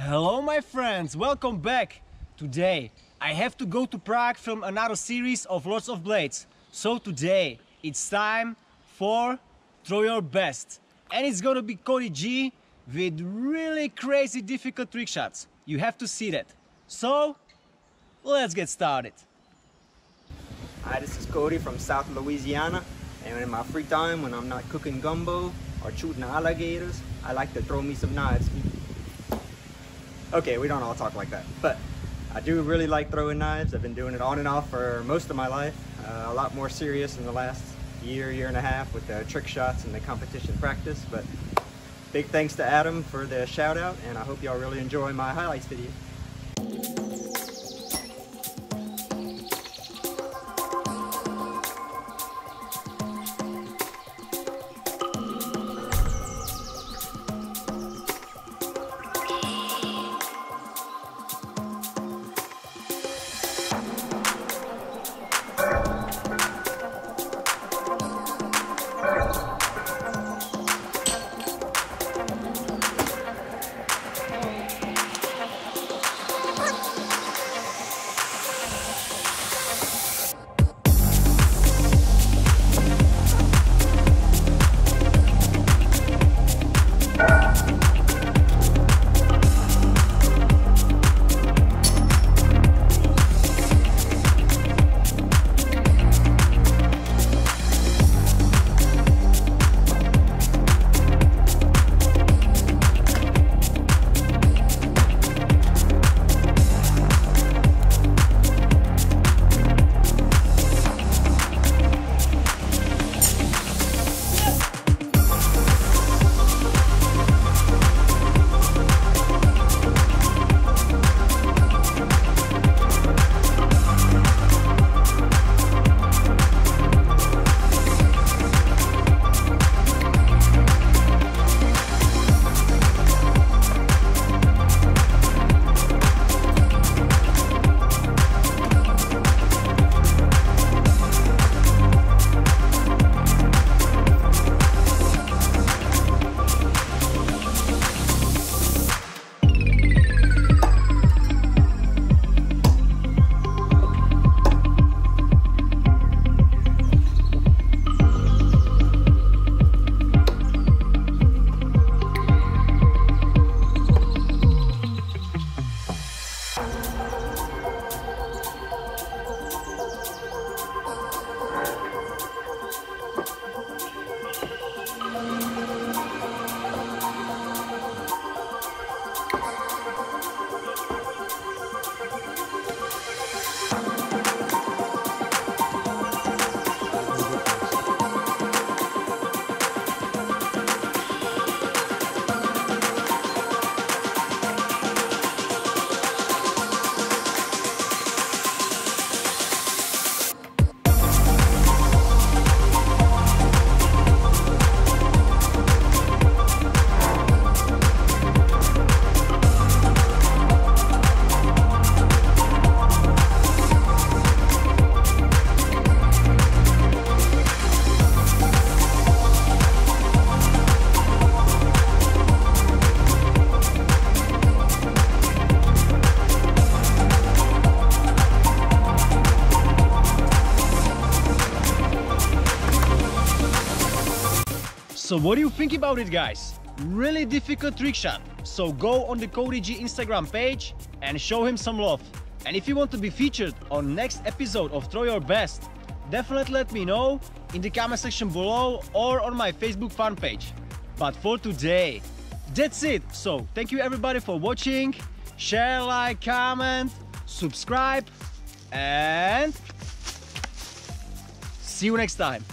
Hello my friends, welcome back. Today I have to go to Prague from another series of Lords of Blades. So today it's time for Throw Your Best. And it's gonna be Cody G with really crazy difficult trick shots. You have to see that. So let's get started. Hi, this is Cody from South Louisiana. And in my free time, when I'm not cooking gumbo or shooting alligators, I like to throw me some knives. Okay, we don't all talk like that, but I do really like throwing knives. I've been doing it on and off for most of my life. A lot more serious in the last year and a half with the trick shots and the competition practice, but big thanks to Adam for the shout out, and I hope y'all really enjoy my highlights video. So what do you think about it, guys? Really difficult trick shot. So go on the Cody G Instagram page and show him some love. And if you want to be featured on next episode of Throw Your Best, definitely let me know in the comment section below or on my Facebook fan page. But for today, that's it. So thank you everybody for watching. Share, like, comment, subscribe, and see you next time.